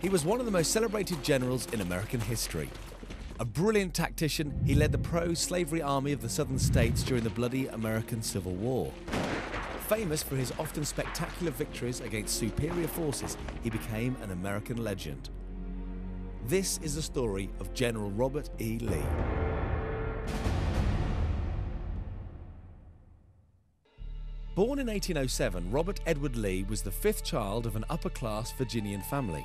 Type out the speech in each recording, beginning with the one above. He was one of the most celebrated generals in American history. A brilliant tactician, he led the pro-slavery army of the southern states during the bloody American Civil War. Famous for his often spectacular victories against superior forces, he became an American legend. This is the story of General Robert E. Lee. Born in 1807, Robert Edward Lee was the fifth child of an upper-class Virginian family.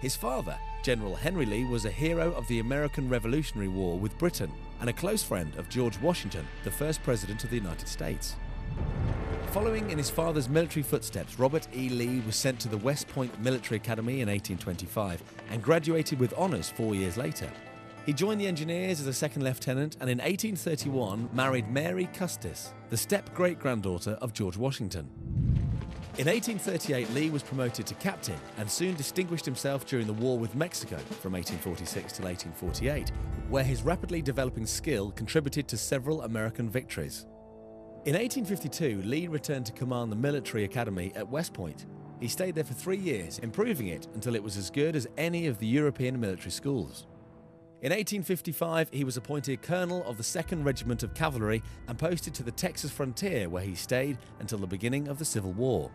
His father, General Henry Lee, was a hero of the American Revolutionary War with Britain and a close friend of George Washington, the first president of the United States. Following in his father's military footsteps, Robert E. Lee was sent to the West Point Military Academy in 1825 and graduated with honors 4 years later. He joined the engineers as a second lieutenant and in 1831 married Mary Custis, the step-great-granddaughter of George Washington. In 1838, Lee was promoted to captain and soon distinguished himself during the war with Mexico from 1846 till 1848, where his rapidly developing skill contributed to several American victories. In 1852, Lee returned to command the military academy at West Point. He stayed there for 3 years, improving it until it was as good as any of the European military schools. In 1855, he was appointed colonel of the 2nd Regiment of Cavalry and posted to the Texas frontier, where he stayed until the beginning of the Civil War.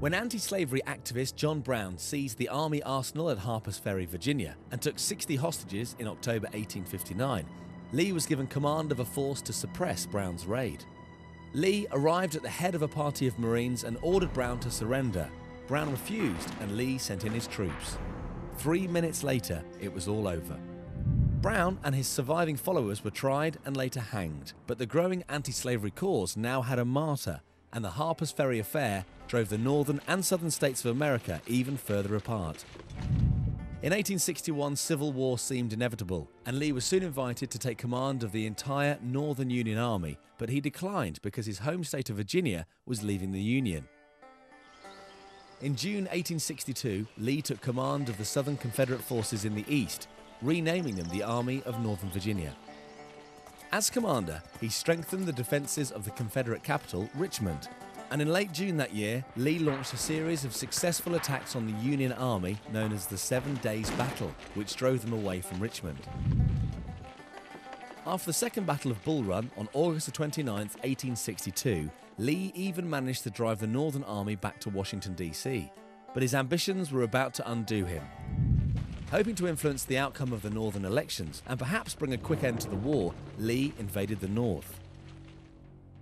When anti-slavery activist John Brown seized the Army arsenal at Harper's Ferry, Virginia, and took 60 hostages in October 1859, Lee was given command of a force to suppress Brown's raid. Lee arrived at the head of a party of Marines and ordered Brown to surrender. Brown refused, and Lee sent in his troops. 3 minutes later, it was all over. Brown and his surviving followers were tried and later hanged, but the growing anti-slavery cause now had a martyr, and the Harper's Ferry affair drove the northern and southern states of America even further apart. In 1861, civil war seemed inevitable, and Lee was soon invited to take command of the entire Northern Union Army, but he declined because his home state of Virginia was leaving the Union. In June 1862, Lee took command of the Southern Confederate forces in the East, renaming them the Army of Northern Virginia. As commander, he strengthened the defenses of the Confederate capital, Richmond, and in late June that year, Lee launched a series of successful attacks on the Union Army known as the 7 Days' Battle, which drove them away from Richmond. After the Second Battle of Bull Run on August 29, 1862, Lee even managed to drive the Northern Army back to Washington, D.C., but his ambitions were about to undo him. Hoping to influence the outcome of the northern elections and perhaps bring a quick end to the war, Lee invaded the North.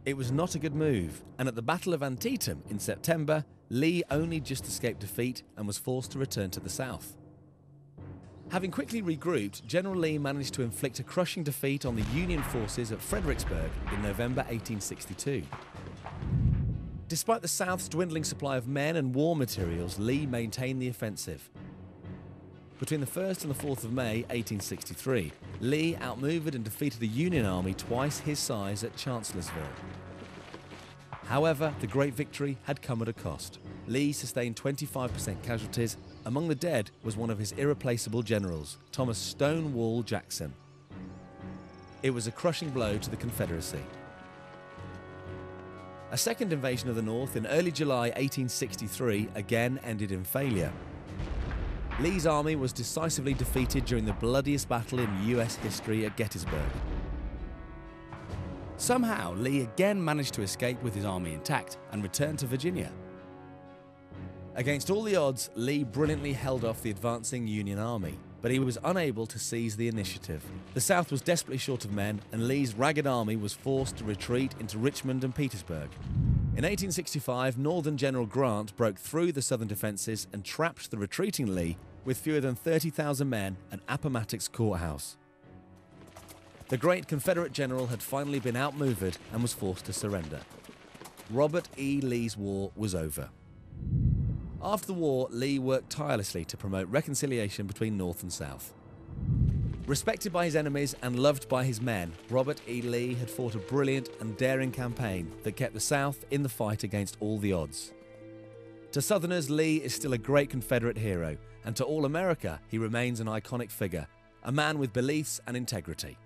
It was not a good move, and at the Battle of Antietam in September, Lee only just escaped defeat and was forced to return to the South. Having quickly regrouped, General Lee managed to inflict a crushing defeat on the Union forces at Fredericksburg in November 1862. Despite the South's dwindling supply of men and war materials, Lee maintained the offensive. Between the 1st and the 4th of May, 1863, Lee outmaneuvered and defeated the Union Army twice his size at Chancellorsville. However, the great victory had come at a cost. Lee sustained 25% casualties. Among the dead was one of his irreplaceable generals, Thomas Stonewall Jackson. It was a crushing blow to the Confederacy. A second invasion of the North in early July 1863 again ended in failure. Lee's army was decisively defeated during the bloodiest battle in U.S. history at Gettysburg. Somehow, Lee again managed to escape with his army intact and returned to Virginia. Against all the odds, Lee brilliantly held off the advancing Union army, but he was unable to seize the initiative. The South was desperately short of men, and Lee's ragged army was forced to retreat into Richmond and Petersburg. In 1865, Northern General Grant broke through the Southern defenses and trapped the retreating Lee with fewer than 30,000 men at Appomattox Courthouse. The great Confederate general had finally been outmaneuvered and was forced to surrender. Robert E. Lee's war was over. After the war, Lee worked tirelessly to promote reconciliation between North and South. Respected by his enemies and loved by his men, Robert E. Lee had fought a brilliant and daring campaign that kept the South in the fight against all the odds. To Southerners, Lee is still a great Confederate hero, and to all America, he remains an iconic figure, a man with beliefs and integrity.